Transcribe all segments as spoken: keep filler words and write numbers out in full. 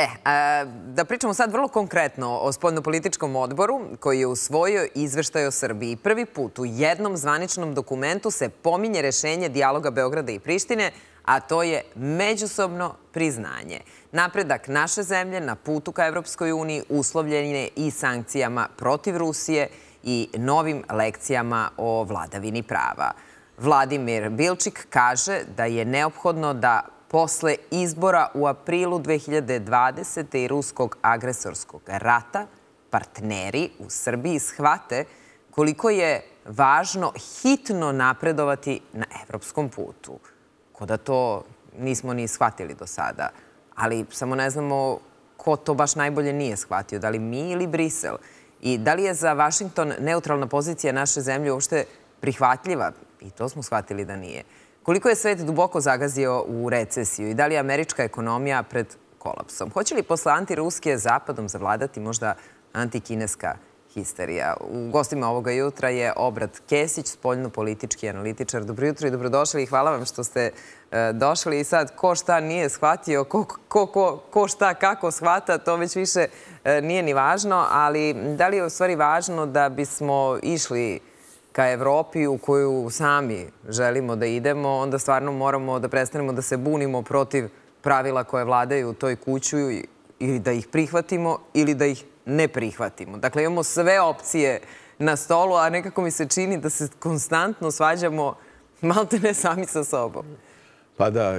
E, a, da pričamo sad vrlo konkretno o spoljnopolitičkom odboru koji je usvojio izveštaj o Srbiji. Prvi put u jednom zvaničnom dokumentu se pominje rešenje dijaloga Beograda i Prištine, a to je međusobno priznanje. Napredak naše zemlje na putu ka Evropskoj uniji uslovljen je i sankcijama protiv Rusije i novim lekcijama o vladavini prava. Vladimir Bilčik kaže da je neophodno da posle izbora u aprilu dve hiljade dvadesete. i ruskog agresorskog rata partneri u Srbiji shvate koliko je važno hitno napredovati na evropskom putu. Ko da to nismo ni shvatili do sada, ali samo ne znamo ko to baš najbolje nije shvatio, da li mi ili Brisel. I da li je za Vašington neutralna pozicija naše zemlje uopšte prihvatljiva? I to smo shvatili da nije. Koliko je svet duboko zagazio u recesiju i da li je američka ekonomija pred kolapsom? Hoće li posle antiruske zapadom zavladati možda antikineska histerija? U gostima ovoga jutra je Obrad Kesić, spoljnopolitički analitičar. Dobro jutro i dobrodošli i hvala vam što ste došli. I sad, ko šta nije shvatio, ko, ko, ko, ko šta kako shvata, to već više nije ni važno, ali da li je u stvari važno da bismo išli ka Evropi u koju sami želimo da idemo, onda stvarno moramo da prestanemo da se bunimo protiv pravila koje vladaju u toj kuću ili da ih prihvatimo ili da ih ne prihvatimo. Dakle, imamo sve opcije na stolu, a nekako mi se čini da se konstantno svađamo maltene sami sa sobom. Pa da,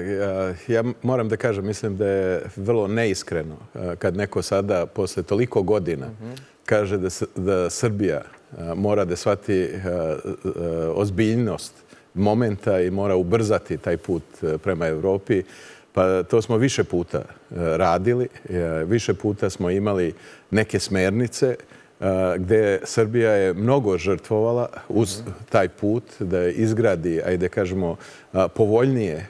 ja moram da kažem, mislim da je vrlo neiskreno kad neko sada, posle toliko godina, kaže da Srbija mora da shvati ozbiljnost momenta i mora ubrzati taj put prema Evropi. Pa to smo više puta radili, više puta smo imali neke smernice gdje Srbija je mnogo žrtvovala uz taj put da izgradi, ajde kažemo, povoljnije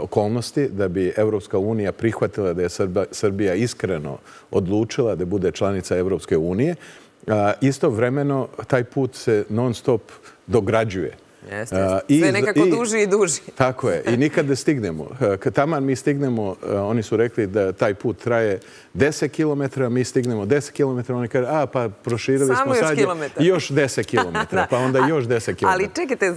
okolnosti da bi Evropska unija prihvatila da je Srbija iskreno odlučila da bude članica Evropske unije. Istovremeno, taj put se non-stop dograđuje. Sve nekako duži i duži. Tako je. I nikad ne stignemo. Kad taman mi stignemo, oni su rekli da taj put traje deset kilometara, mi stignemo deset kilometara, oni kaže, a pa proširili smo sad još deset kilometara, pa onda još deset kilometara. Ali čekajte,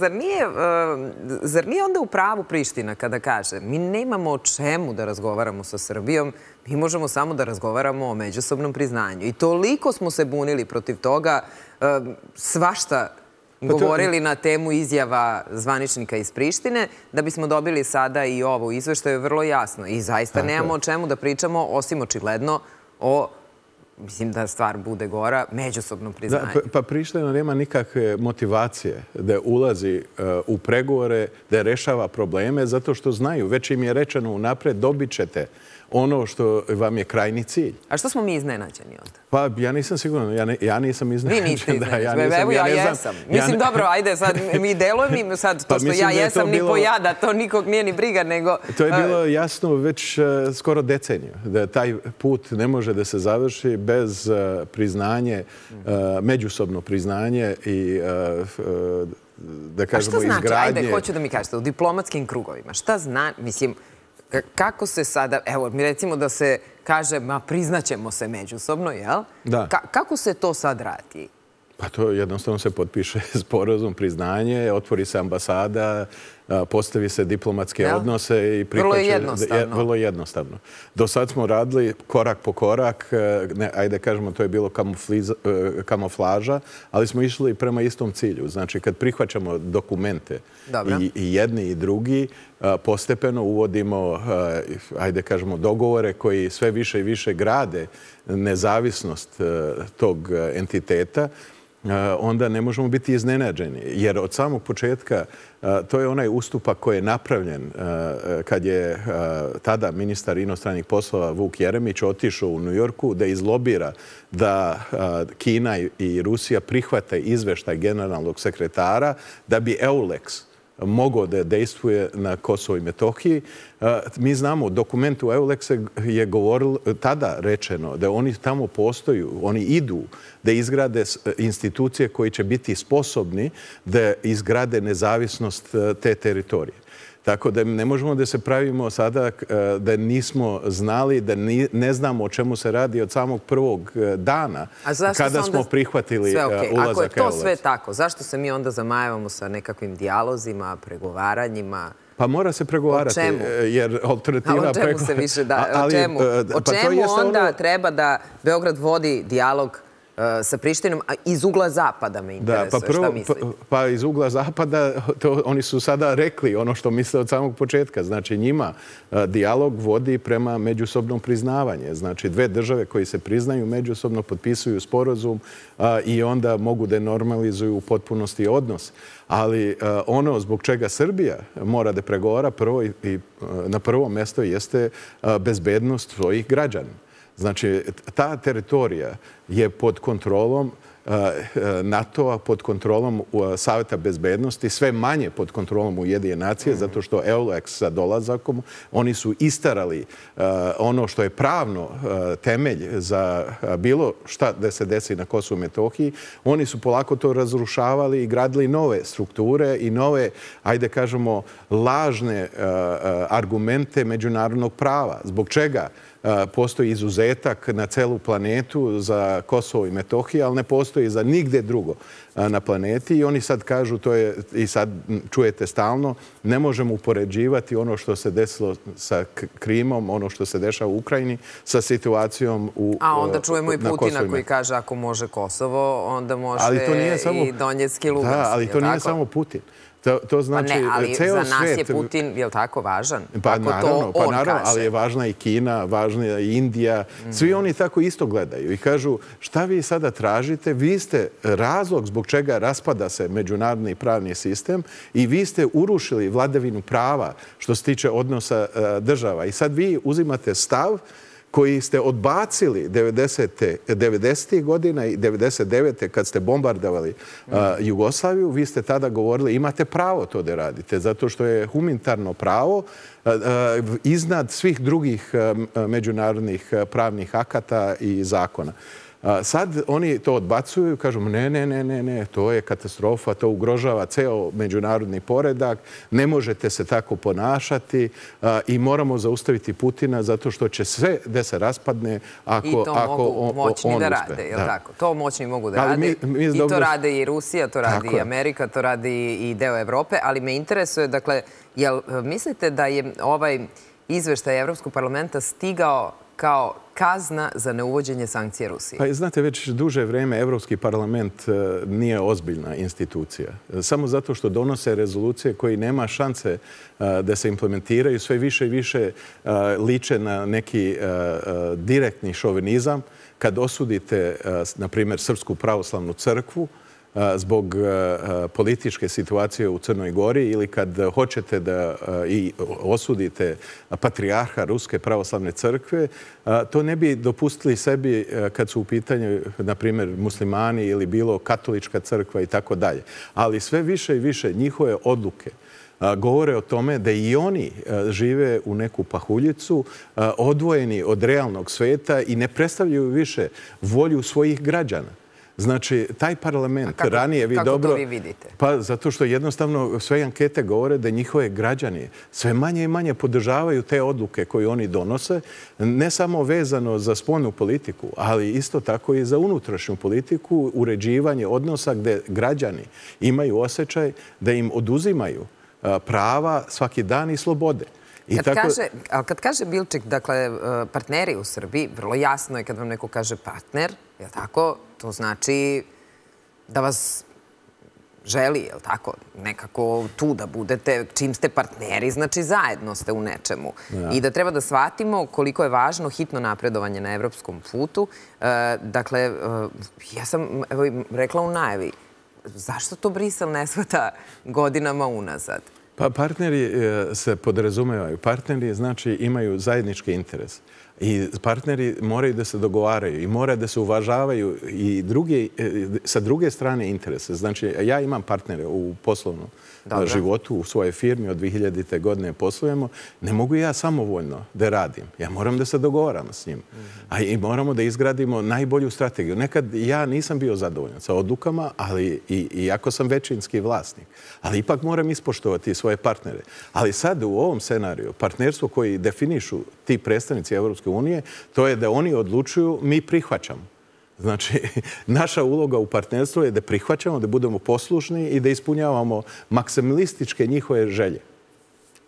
zar nije onda u pravu Priština kada kaže mi nemamo o čemu da razgovaramo sa Srbijom, mi možemo samo da razgovaramo o međusobnom priznanju. I toliko smo se bunili protiv toga, svašta govorili na temu izjava zvaničnika iz Prištine, da bismo dobili sada i ovo u izveštaju vrlo jasno. I zaista nemamo o čemu da pričamo, osim očigledno o, mislim da stvar bude gora, međusobnom priznanju. Pa Priština nema nikakve motivacije da ulazi u pregovore, da rešava probleme, zato što znaju, već im je rečeno unapred, dobit ćete ono što vam je krajni cilj. A što smo mi iznenađeni onda? Pa ja nisam siguran, ja nisam iznenađen. Vi niste iznenađeni, evo ja jesam. Mislim, dobro, ajde, sad mi delujem i sad to što ja jesam ni pojada, to nikog nije ni briga, nego... To je bilo jasno već skoro deceniju, da taj put ne može da se završi bez priznanje, međusobno priznanje i... da kažemo izgradnje... A što znači, ajde, hoću da mi kažete, u diplomatskim krugovima, šta zna, mislim... Kako se sada, evo, mi recimo da se kaže, ma priznaćemo se međusobno, jel? Da. Kako se to sad radi? Pa to jednostavno se potpiše sporazum, priznanje, otvori se ambasada, postavi se diplomatske odnose i prihvaće... Vrlo jednostavno. Vrlo jednostavno. Do sad smo radili korak po korak, ajde kažemo to je bilo kamuflaža, ali smo išli prema istom cilju. Znači kad prihvaćamo dokumente i jedni i drugi, postepeno uvodimo, ajde kažemo, dogovore koji sve više i više grade nezavisnost tog entiteta, onda ne možemo biti iznenađeni. Jer od samog početka to je onaj ustupak koji je napravljen kad je tada ministar inostranih poslova Vuk Jeremić otišao u Njujorku da izlobira da Kina i Rusija prihvate izveštaj generalnog sekretara da bi EULEX mogao da dejstvuje na Kosovo i Metohiji. Mi znamo, dokumentu EULEX je govorilo, tada rečeno da oni tamo postoju, oni idu da izgrade institucije koji će biti sposobni da izgrade nezavisnost te teritorije. Tako da ne možemo da se pravimo sada da nismo znali, da ne znamo o čemu se radi od samog prvog dana kada smo prihvatili ulazak EULEX. Ako je to sve tako, zašto se mi onda zamajavamo sa nekakvim dijalozima, pregovaranjima? Pa mora se pregovarati. O čemu? Jer alternativa... O čemu se više da... O čemu? O čemu onda treba da Beograd vodi dijalog sa Prištinom, a iz ugla Zapada me interesuje, šta mislite? Pa iz ugla Zapada oni su sada rekli ono što misle od samog početka. Znači njima dijalog vodi prema međusobnom priznavanju. Znači dve države koji se priznaju međusobno potpisuju sporazum i onda mogu da normalizuju u potpunosti odnos. Ali ono zbog čega Srbija mora da pregovara prvo i na prvo mjesto jeste bezbednost svojih građana. Znači, ta teritorija je pod kontrolom NATO-a, pod kontrolom Saveta bezbednosti, sve manje pod kontrolom Ujedinjene nacije, zato što EULEX sa dolazakom, oni su istarali ono što je pravno temelj za bilo šta da se desi na Kosovu i Metohiji. Oni su polako to razrušavali i gradili nove strukture i nove, ajde kažemo, lažne argumente međunarodnog prava. Zbog čega postoji izuzetak na celu planetu za Kosovo i Metohiju, ali ne postoji za nigde drugo na planeti. I oni sad kažu, to je, i sad čujete stalno, ne možemo upoređivati ono što se desilo sa Krimom, ono što se dešava u Ukrajini, sa situacijom na Kosovo. A onda čujemo i Putina koji kaže ako može Kosovo, onda može i Donjecki i Luganski. Da, ali to nije samo Putin. To znači, ceo svijet... Pa ne, ali za nas je Putin, je li tako, važan? Pa naravno, pa naravno, ali je važna i Kina, važna je Indija. Svi oni tako isto gledaju i kažu šta vi sada tražite, vi ste razlog zbog čega raspada se međunarodni pravni sistem i vi ste urušili vladavinu prava što se tiče odnosa država. I sad vi uzimate stav koji ste odbacili devedesetih godina i devedeset devete kad ste bombardovali Jugoslaviju, vi ste tada govorili imate pravo to da radite, zato što je humanitarno pravo iznad svih drugih međunarodnih pravnih akata i zakona. Sad oni to odbacuju i kažu ne, ne, ne, ne, ne, to je katastrofa, to ugrožava ceo međunarodni poredak, ne možete se tako ponašati i moramo zaustaviti Putina zato što će sve da se raspadne ako on uspe. I to mogu moćni da rade, je li tako? To moćni mogu da rade i to rade i Rusija, to radi i Amerika, to radi i deo Evrope, ali me interesuje, dakle, jel mislite da je ovaj izveštaj Evropskog parlamenta stigao kao kazna za neuvođenje sankcije Rusije? Pa, znate, već duže vreme Evropski parlament nije ozbiljna institucija. Samo zato što donose rezolucije koje nema šanse da se implementiraju, sve više i više liče na neki direktni šovinizam. Kad osudite, na primjer, Srpsku pravoslavnu crkvu, zbog političke situacije u Crnoj Gori ili kad hoćete da i osudite patrijarha Ruske pravoslavne crkve, to ne bi dopustili sebi kad su u pitanju, na primjer, muslimani ili bilo katolička crkva i tako dalje. Ali sve više i više njihove odluke govore o tome da i oni žive u neku pahuljicu, odvojeni od realnog sveta i ne predstavljaju više volju svojih građana. Znači, taj parlament ranije vi dobro... Kako to vi vidite? Pa zato što jednostavno sve ankete govore da njihove građani sve manje i manje podržavaju te odluke koje oni donose, ne samo vezano za spoljnu politiku, ali isto tako i za unutrašnju politiku, uređivanje odnosa gde građani imaju osjećaj da im oduzimaju prava svaki dan i slobode. Kad kaže Bilčik, dakle, partneri u Srbiji, vrlo jasno je kad vam neko kaže partner, je li tako? To znači da vas želi, je li tako? Nekako tu da budete, čim ste partneri, znači zajedno ste u nečemu. I da treba da shvatimo koliko je važno hitno napredovanje na evropskom putu. Dakle, ja sam rekla u najavi, zašto to Brisel ne shvata godinama unazad? Pa partneri se podrazumevaju. Partneri znači imaju zajednički interes. I partneri moraju da se dogovaraju i mora da se uvažavaju i druge, sa druge strane interese. Znači, ja imam partnere u poslovnom Dobre. životu, u svojoj firmi, od dvije hiljadite. godine poslujemo. Ne mogu ja samovoljno da radim. Ja moram da se dogovaram s njim. Mm -hmm. A i moramo da izgradimo najbolju strategiju. Nekad ja nisam bio zadovoljan sa odlukama, ali i, iako sam većinski vlasnik. Ali ipak moram ispoštovati svoje partnere. Ali sad u ovom scenariju, partnerstvo koji definišu ti predstavnici Evropske unije, to je da oni odlučuju, mi prihvaćamo. Znači, naša uloga u partnerstvu je da prihvaćamo, da budemo poslušni i da ispunjavamo maksimalističke njihove želje.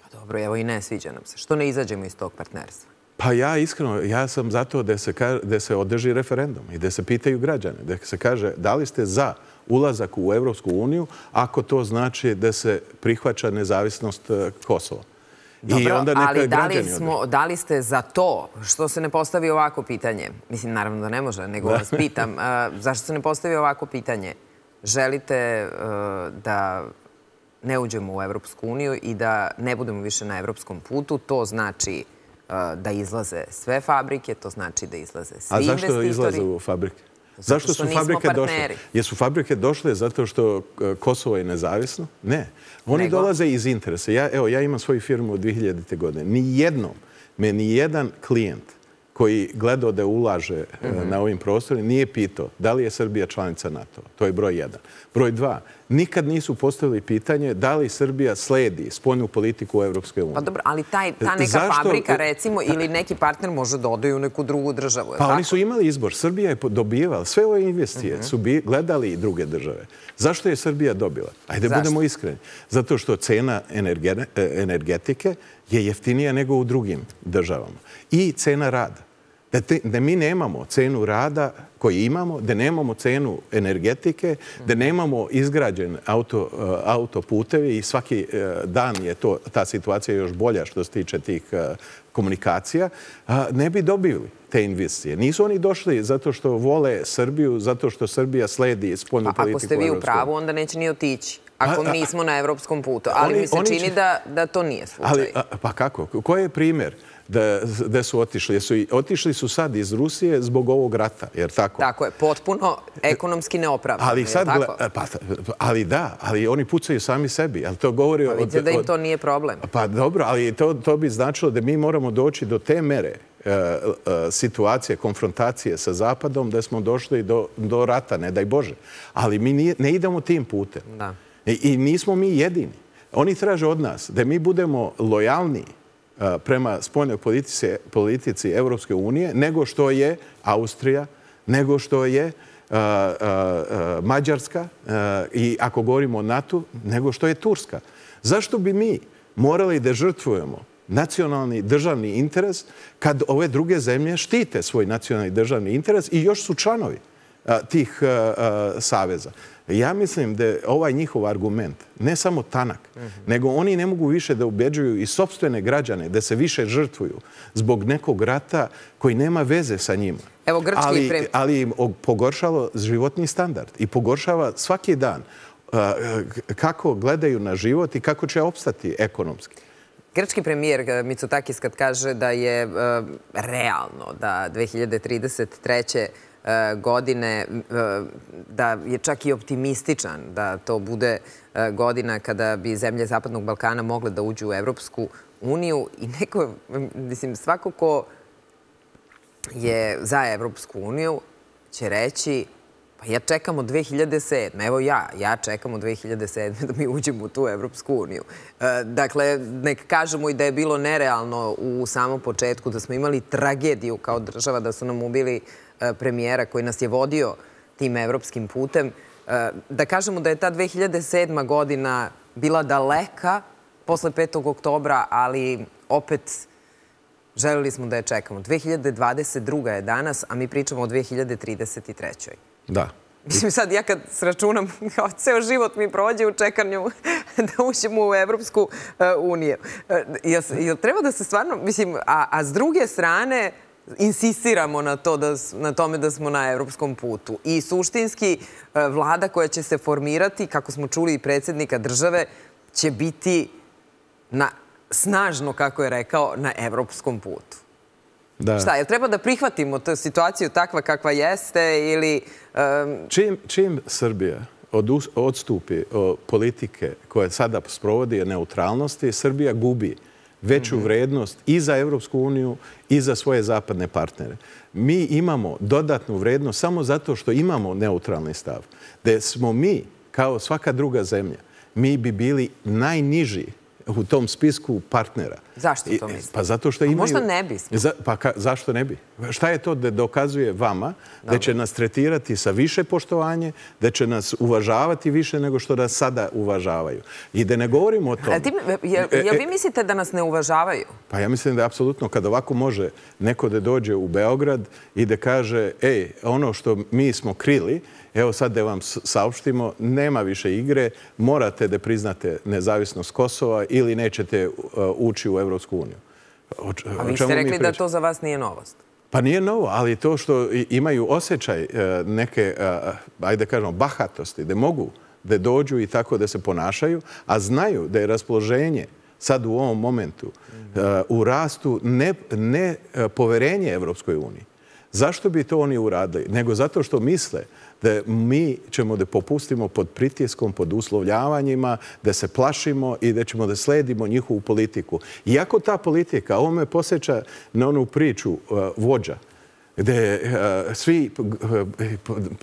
Pa dobro, evo i ne sviđa nam se. Što ne izađemo iz tog partnerstva? Pa ja iskreno, ja sam za to da se, da se održi referendum i da se pitaju građane, da se kaže da li ste za ulazak u Evropsku uniju ako to znači da se prihvaća nezavisnost Kosova. Dobro, ali da li, smo, da li ste za to što se ne postavi ovako pitanje? Mislim, naravno da ne može, nego vas pitam. Uh, zašto se ne postavi ovako pitanje? Želite uh, da ne uđemo u Evropsku uniju i da ne budemo više na evropskom putu? To znači uh, da izlaze sve fabrike, to znači da izlaze svi investitori. A zašto izlaze u fabrike? Zašto, Zašto su fabrike došle? Jesu fabrike došle zato što Kosovo je nezavisno? Ne. Oni Nego? dolaze iz interesa. Ja, evo, ja imam svoju firmu od dvije hiljadite. godine. Nijednom me nijedan klijent koji gledao da ulaže mm -hmm. na ovim prostorima nije pitao da li je Srbija članica NATO. To je broj jedan. Broj dva, nikad nisu postavili pitanje da li Srbija sledi spoljnu politiku Evropske unije. Pa dobro, ali taj, ta neka Zašto? fabrika, recimo, ili neki partner može da ode u neku drugu državu. Pa tako? Oni su imali izbor. Srbija je dobivala. Sve ove investicije mm -hmm. su bi, gledali i druge države. Zašto je Srbija dobila? Ajde, Zašto? budemo iskreni. Zato što cena energe, energetike je jeftinija nego u drugim državama. I cena rada. Da, te, da mi nemamo cenu rada koju imamo, da nemamo cenu energetike, da nemamo izgrađen auto, autoputevi i svaki dan je to, ta situacija još bolja što se tiče tih komunikacija, ne bi dobili te investicije. Nisu oni došli zato što vole Srbiju, zato što Srbija sledi spoljnu politiku. Pa ako ste vi u pravu, onda neće ni otići. Ako nismo na evropskom putu. Ali mi se čini da to nije slučaj. Pa kako? Koji je primjer? Da su otišli. Otišli su sad iz Rusije zbog ovog rata, jer tako? Tako je, potpuno ekonomski neopravdano, je tako? Ali da, ali oni pucaju sami sebi. Pa vidite da im to nije problem. Pa dobro, ali to bi značilo da mi moramo doći do te mere situacije, konfrontacije sa Zapadom, da smo došli do rata, ne daj Bože. Ali mi ne idemo tim putem. I nismo mi jedini. Oni traže od nas da mi budemo lojalniji prema spoljnoj politici Evropske unije nego što je Austrija, nego što je Mađarska i ako govorimo o NATO, nego što je Turska. Zašto bi mi morali da žrtvujemo nacionalni državni interes kad ove druge zemlje štite svoj nacionalni državni interes i još su članovi tih saveza? Ja mislim da je ovaj njihov argument ne samo tanak, nego oni ne mogu više da ubeđuju i sopstvene građane da se više žrtvuju zbog nekog rata koji nema veze sa njima. Ali im pogoršalo životni standard i pogoršava svaki dan kako gledaju na život i kako će opstati ekonomski. Grčki premijer Mitsotakis kad kaže da je realno da dve hiljade trideset treće. godine, da je čak i optimističan da to bude godina kada bi zemlje Zapadnog Balkana mogle da uđu u Evropsku uniju i neko, mislim, svako ko je za Evropsku uniju će reći pa ja čekam od dve hiljade sedme. Evo ja, ja čekam od dve hiljade sedme da mi uđemo u tu Evropsku uniju. Dakle, nek kažemo i da je bilo nerealno u samom početku, da smo imali tragediju kao država, da su nam ubili premijera koji nas je vodio tim evropskim putem. Da kažemo da je ta dve hiljade sedma. godina bila daleka posle petog oktobra, ali opet želili smo da je čekamo. dve hiljade dvadeset druga. je danas, a mi pričamo o dve hiljade trideset trećoj. Da. Mislim, sad ja kad sračunam, kao ceo život mi prođe u čekanju da uđemo u Evropsku uniju. Jel treba da se stvarno, mislim, a, a s druge strane insistiramo na, to da, na tome da smo na evropskom putu. I suštinski vlada koja će se formirati, kako smo čuli i predsjednika države, će biti na, snažno, kako je rekao, na evropskom putu. Šta, jel treba da prihvatimo situaciju takva kakva jeste ili... Čim Srbija odstupi politike koje sada sprovodi neutralnosti, Srbija gubi veću vrednost i za Evropsku uniju i za svoje zapadne partnere. Mi imamo dodatnu vrednost samo zato što imamo neutralni stav. Da smo mi, kao svaka druga zemlja, mi bi bili najniži u tom spisku partnera. Zašto to mislite? Pa zato što imaju... Možda ne bismo. Pa zašto ne bi? Šta je to da dokazuje vama da će nas tretirati sa više poštovanje, da će nas uvažavati više nego što nas sada uvažavaju? I da ne govorimo o tom... Jel vi mislite da nas ne uvažavaju? Pa ja mislim da apsolutno kad ovako može neko da dođe u Beograd i da kaže ej, ono što mi smo krili, evo sad da vam saopštimo, nema više igre, morate da priznate nezavisnost Kosova ili nećete ući u Evropsku uniju. A vi ste rekli da to za vas nije novost? Pa nije novo, ali to što imaju osjećaj neke, ajde kažemo, bahatosti, da mogu da dođu i tako da se ponašaju, a znaju da je raspoloženje sad u ovom momentu u rastu ne poverenje Evropskoj uniji. Zašto bi to oni uradili? Nego zato što misle da mi ćemo da popustimo pod pritiskom, pod uslovljavanjima, da se plašimo i da ćemo da sledimo njihovu politiku. Iako ta politika, ovo me podsjeća na onu priču vođa, gde svi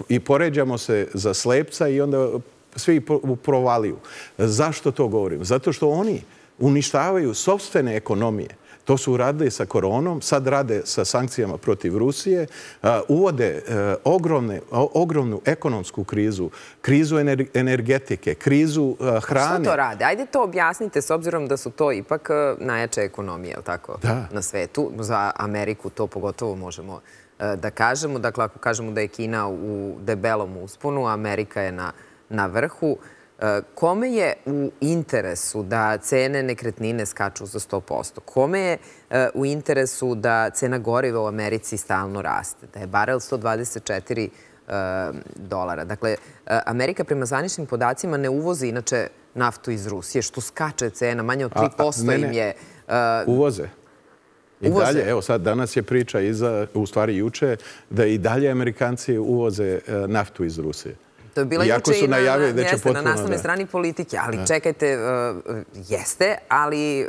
i poređamo se za slepca i onda svi provaliju. Zašto to govorim? Zato što oni uništavaju sopstvene ekonomije. To su uradili sa koronom, sad rade sa sankcijama protiv Rusije, uvode ogromnu ekonomsku krizu, krizu energetike, krizu hrane. Što to rade? Ajde to objasnite s obzirom da su to ipak najjače ekonomije na svetu. Za Ameriku to pogotovo možemo da kažemo. Dakle, ako kažemo da je Kina u debelom usponu, Amerika je na vrhu. Kome je u interesu da cene nekretnine skaču za sto posto? Kome je u interesu da cena goriva u Americi stalno raste? Da je barel sto dvadeset četiri dolara. Dakle, Amerika prema zvaničnim podacima ne uvozi inače naftu iz Rusije, što skače cena, manje od tri posto im je... Uvoze. I dalje, evo sad, danas je priča, u stvari juče, da i dalje Amerikanci uvoze naftu iz Rusije. To je bila juče i na naslovnoj strani politike, ali čekajte, jeste, ali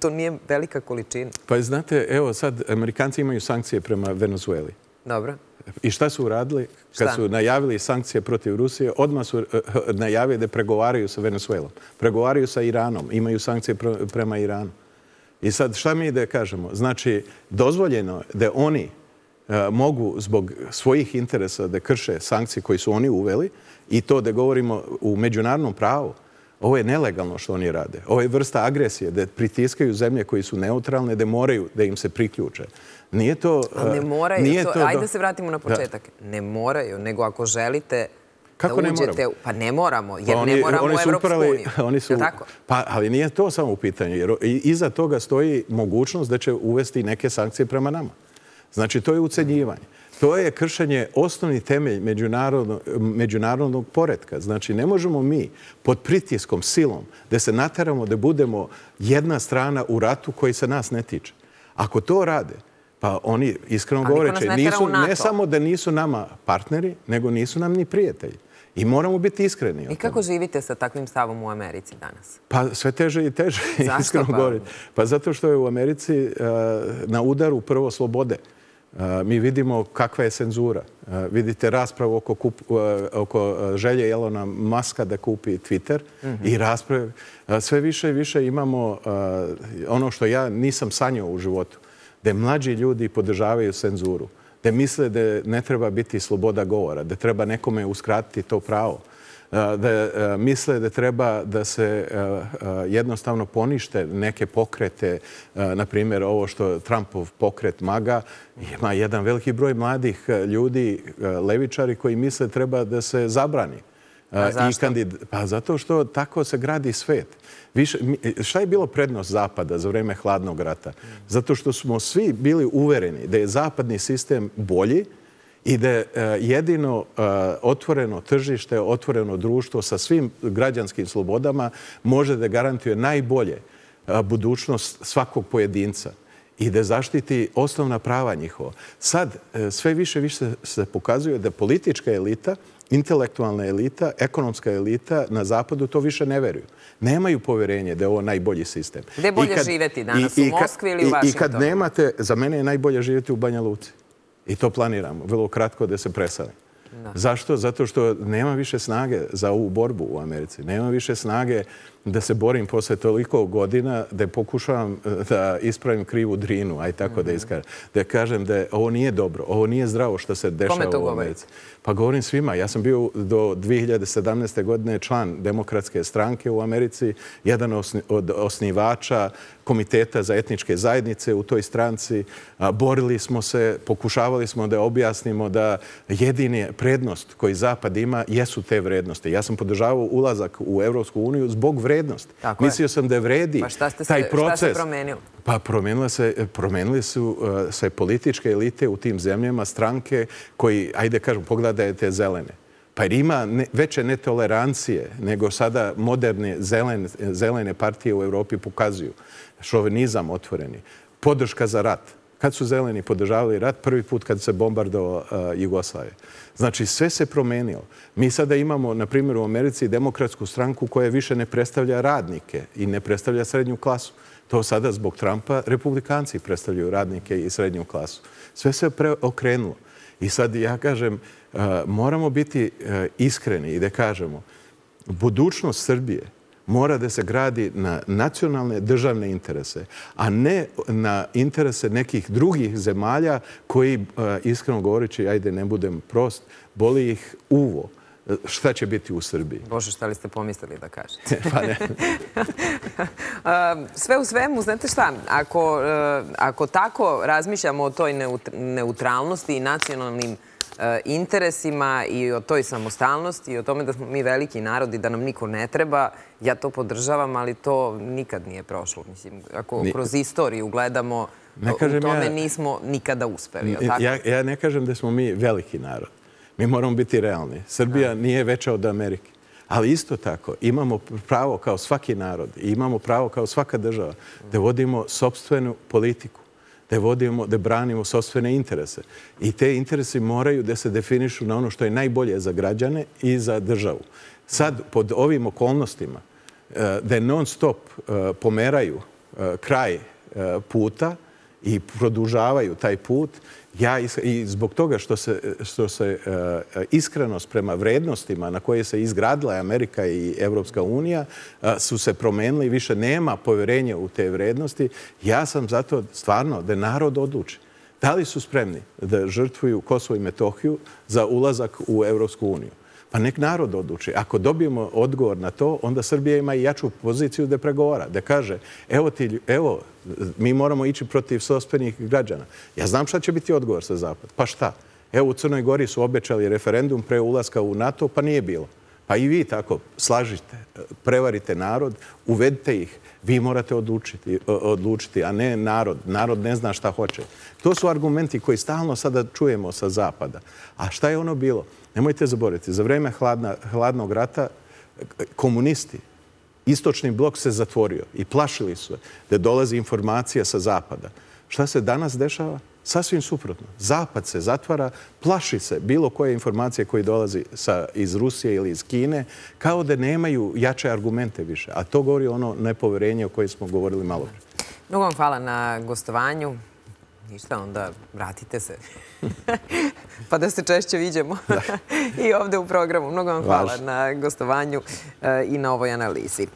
to nije velika količina. Pa znate, evo sad, Amerikanci imaju sankcije prema Venezueli. Dobro. I šta su uradili? Kad su najavili sankcije protiv Rusije, odmah su najavili da pregovaraju sa Venezuelom. Pregovaraju sa Iranom, imaju sankcije prema Iranu. I sad, šta mi da kažemo? Znači, dozvoljeno da oni mogu zbog svojih interesa da krše sankcije koje su oni uveli i to da govorimo u međunarodnom pravu. Ovo je nelegalno što oni rade. Ovo je vrsta agresije, da pritiskaju zemlje koje su neutralne, da moraju da im se priključe. Nije to... Ne moraju. Ajde da se vratimo na početak. Ne moraju, nego ako želite... Kako ne moramo? Pa ne moramo, jer ne moramo u Evropsku uniju. Pa, ali nije to samo u pitanju, jer iza toga stoji mogućnost da će uvesti neke sankcije prema nama. Znači, to je ucenjivanje. To je kršenje osnovni temelj međunarodnog poretka. Znači, ne možemo mi pod pritiskom, silom, da se nateramo da budemo jedna strana u ratu koji se nas ne tiče. Ako to rade, pa oni, iskreno govoreći, ne samo da nisu nama partneri, nego nisu nam ni prijatelji. I moramo biti iskreni. I kako živite sa takvim stavom u Americi danas? Pa sve teže i teže, iskreno govorim. Pa zato što je u Americi na udaru prvo slobode. Mi vidimo kakva je cenzura. Vidite raspravu oko želje Elona Muska da kupi Twitter i rasprave. Sve više i više imamo ono što ja nisam sanjao u životu. Da mlađi ljudi podržavaju cenzuru. Da misle da ne treba biti sloboda govora, da treba nekome uskratiti to pravo, da misle da treba da se jednostavno ponište neke pokrete, na primjer ovo što Trumpov pokret MAGA, ima jedan veliki broj mladih ljudi, levičari, koji misle treba da se zabrani. A zašto? Pa zato što tako se gradi svet. Šta je bilo prednost Zapada za vreme hladnog rata? Zato što smo svi bili uvereni da je zapadni sistem bolji i da je jedino otvoreno tržište, otvoreno društvo sa svim građanskim slobodama može da garantuje najbolje budućnost svakog pojedinca. i da zaštiti osnovna prava njihova. Sad sve više više se pokazuje da politička elita, intelektualna elita, ekonomska elita na zapadu to više ne veruju. Nemaju povjerenje da je ovo najbolji sistem. Gde bolje živeti danas, u Moskvi ili u Vašingtonu? I kad nemate, za mene je najbolje živjeti u Banja Luci. I to planiramo, vrlo kratko da se preselim. Zašto? Zato što nema više snage za ovu borbu u Americi. Nema više snage da se borim posle toliko godina, da pokušavam da ispravim krivu drinu, aj tako da iskažem. Da kažem da ovo nije dobro, ovo nije zdravo što se dešava u Americi. Pa govorim svima. Ja sam bio do dvije hiljade sedamnaeste. godine član Demokratske stranke u Americi, jedan od osnivača Komiteta za etničke zajednice u toj stranci. Borili smo se, pokušavali smo da objasnimo da jedine prednost koju Zapad ima jesu te vrednosti. Ja sam podržavao ulazak u Evropsku uniju zbog vrednosti. Mislio sam da vredi taj proces. Šta se promenilo? Pa promenile su se političke elite u tim zemljama, stranke koji, ajde kažem, pogledajte zelene. Pa ima veće netolerancije nego sada moderne zelene partije u Evropi pokazuju. Šovinizam otvoreni. Podrška za rat. Kad su zeleni podržavali rat? Prvi put kad se bombardovao Jugoslavije. Znači, sve se promenilo. Mi sada imamo, na primjer, u Americi Demokratsku stranku koja više ne predstavlja radnike i ne predstavlja srednju klasu. To sada zbog Trumpa republikanci predstavljaju radnike i srednju klasu. Sve se okrenulo. I sad ja kažem, moramo biti iskreni i da kažemo, budućnost Srbije mora da se gradi na nacionalne državne interese, a ne na interese nekih drugih zemalja koji, iskreno govoreći, ajde ne budem prost, boli ih uvo. Šta će biti u Srbiji? Bože, šta li ste pomislili da kažete? Pa ne. Sve u svemu, znate šta, ako, ako tako razmišljamo o toj neutralnosti i nacionalnim interesima i o toj samostalnosti i o tome da smo mi veliki narod i da nam niko ne treba, ja to podržavam, ali to nikad nije prošlo. Mislim, ako kroz istoriju gledamo, u tome nismo nikada uspeli. Ja ne kažem da smo mi veliki narod. Mi moramo biti realni. Srbija nije veća od Amerike. Ali isto tako, imamo pravo kao svaki narod i imamo pravo kao svaka država da vodimo sopstvenu politiku, da vodimo, da branimo sopstvene interese. I te interese moraju da se definišu na ono što je najbolje za građane i za državu. Sad, pod ovim okolnostima, da non stop pomeraju kraj puta i produžavaju taj put, i zbog toga što se iskrenost prema vrednostima na koje se izgradila Amerika i Evropska unija su se promenili i više nema povjerenja u te vrednosti, ja sam zato stvarno da narod odluči. Da li su spremni da žrtvuju Kosovo i Metohiju za ulazak u Evropsku uniju? Pa nek narod odluči. Ako dobijemo odgovor na to, onda Srbija ima i jaču poziciju da pregovara, da kaže, evo ti, evo, mi moramo ići protiv sopstvenih građana. Ja znam šta će biti odgovor sa Zapada. Pa šta? Evo, u Crnoj Gori su obećali referendum pre ulaska u NATO, pa nije bilo. Pa i vi tako slažite, prevarite narod, uvedite ih. Vi morate odlučiti, odlučiti, a ne narod. Narod ne zna šta hoće. To su argumenti koji stalno sada čujemo sa Zapada. A šta je ono bilo? Nemojte zaboraviti, za vreme hladnog rata komunisti, istočni blok se zatvorio i plašili su da dolazi informacija sa Zapada. Šta se danas dešava? Sasvim suprotno. Zapad se zatvara, plaši se bilo koje informacije koje dolazi iz Rusije ili iz Kine, kao da nemaju jače argumente više. A to govori ono nepoverenje o kojem smo govorili malo pre. Mnogo vam hvala na gostovanju. Ništa, onda vratite se. Pa da se češće viđemo i ovde u programu. Mnogo vam hvala na gostovanju i na ovoj analizi.